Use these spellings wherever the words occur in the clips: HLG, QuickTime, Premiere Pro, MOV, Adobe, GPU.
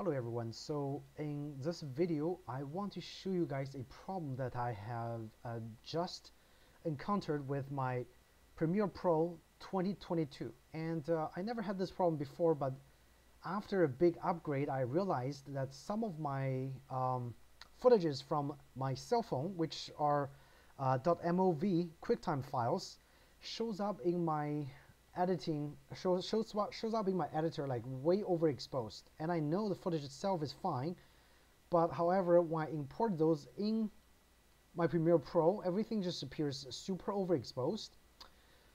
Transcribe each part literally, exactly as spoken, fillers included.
Hello everyone. So in this video I want to show you guys a problem that I have uh, just encountered with my Premiere Pro twenty twenty-two, and uh, I never had this problem before, but after a big upgrade I realized that some of my um, footages from my cell phone, which are uh, .mov QuickTime files, shows up in my editing shows, shows shows up in my editor like way overexposed, and I know the footage itself is fine, but however when I import those in my Premiere Pro, everything just appears super overexposed.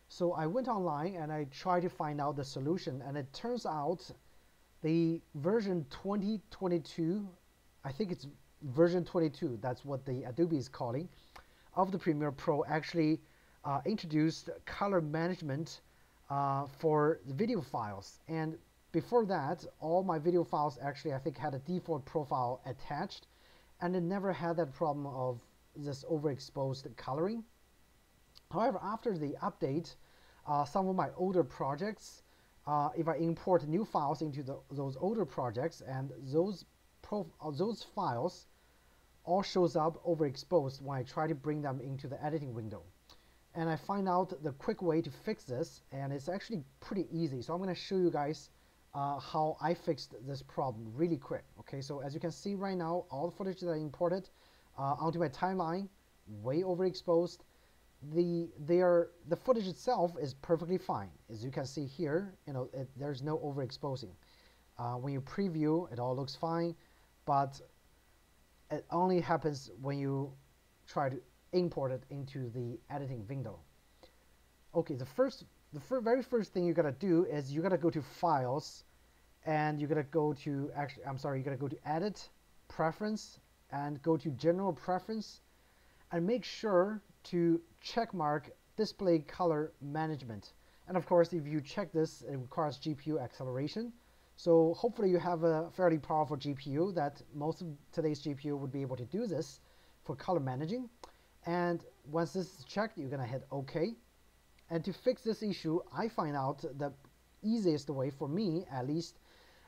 So I went online and I tried to find out the solution, and it turns out the version twenty twenty-two, I think it's version twenty-two, that's what the Adobe is calling, of the Premiere Pro actually uh, introduced color management Uh, for the video files. And before that, all my video files actually I think had a default profile attached, and it never had that problem of this overexposed coloring. However, after the update, uh, some of my older projects, uh, if I import new files into the, those older projects, and those prof uh, those files all shows up overexposed when I try to bring them into the editing window. And I find out the quick way to fix this, and it's actually pretty easy. So I'm going to show you guys uh, how I fixed this problem really quick. Okay, so as you can see right now, all the footage that I imported uh, onto my timeline, way overexposed. The their the footage itself is perfectly fine, as you can see here. You know, it, there's no overexposing. Uh, when you preview, it all looks fine, but it only happens when you try to import it into the editing window. Okay, the first, the fir very first thing you gotta do is you gotta go to Files, and you gotta go to actually, I'm sorry, you gotta go to Edit, Preference, and go to General Preference, and make sure to check mark Display Color Management. And of course, if you check this, it requires G P U acceleration. So hopefully, you have a fairly powerful G P U that most of today's G P U would be able to do this for color managing. And once this is checked, you're gonna hit OK. And to fix this issue, I find out the easiest way for me, at least,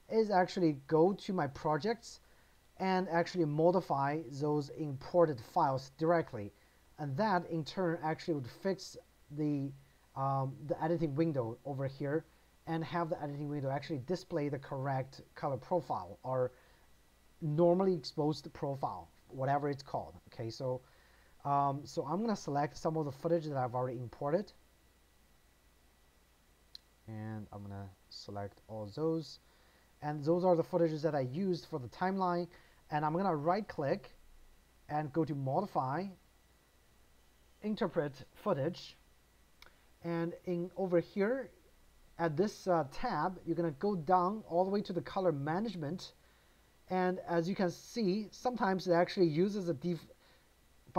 is actually go to my projects and actually modify those imported files directly. And that in turn actually would fix the um, the editing window over here, and have the editing window actually display the correct color profile, or normally exposed profile, whatever it's called. Okay, so Um, so I'm going to select some of the footage that I've already imported, and I'm going to select all those, and those are the footages that I used for the timeline. And I'm going to right click and go to Modify, Interpret Footage, and in over here at this uh, tab, you're going to go down all the way to the Color Management, and as you can see, sometimes it actually uses a def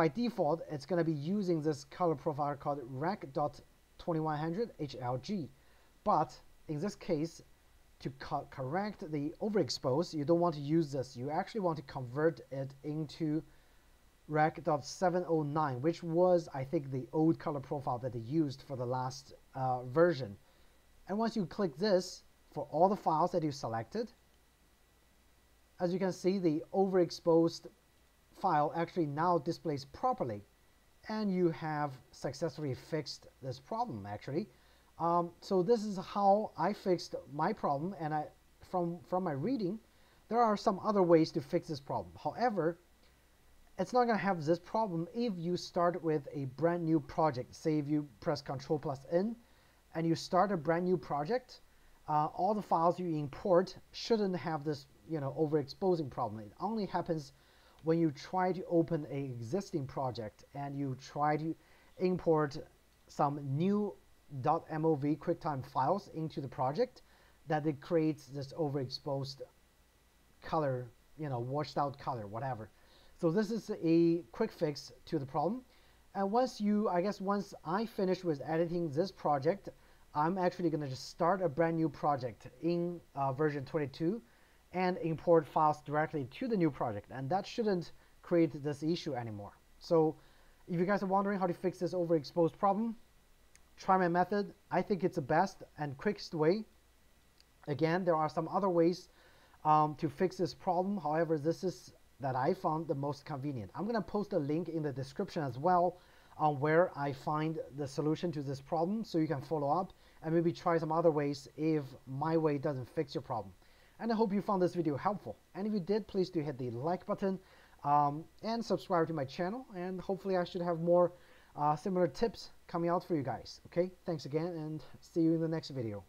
by default, it's going to be using this color profile called Rec dot twenty-one hundred H L G. But in this case, to co correct the overexpose, you don't want to use this. You actually want to convert it into Rec dot seven oh nine, which was, I think, the old color profile that they used for the last uh, version. And once you click this for all the files that you selected, as you can see, the overexposed file actually now displays properly, and you have successfully fixed this problem actually. Um, so this is how I fixed my problem, and I from from my reading, there are some other ways to fix this problem. However, it's not going to have this problem if you start with a brand new project. Say if you press Control plus N and you start a brand new project, uh, all the files you import shouldn't have this, you know, overexposing problem. It only happens when you try to open an existing project and you try to import some new .mov QuickTime files into the project, that it creates this overexposed color, you know, washed out color, whatever. So this is a quick fix to the problem. And once you, I guess once I finish with editing this project, I'm actually gonna just start a brand new project in uh, version twenty-two, and import files directly to the new project, and that shouldn't create this issue anymore. So if you guys are wondering how to fix this overexposed problem, try my method. I think it's the best and quickest way. Again, there are some other ways um, to fix this problem. However, this is that I found the most convenient. I'm gonna post a link in the description as well on where I find the solution to this problem, so you can follow up and maybe try some other ways if my way doesn't fix your problem. And I hope you found this video helpful, and if you did, please do hit the like button um, and subscribe to my channel, and hopefully I should have more uh, similar tips coming out for you guys. Okay, thanks again, and see you in the next video.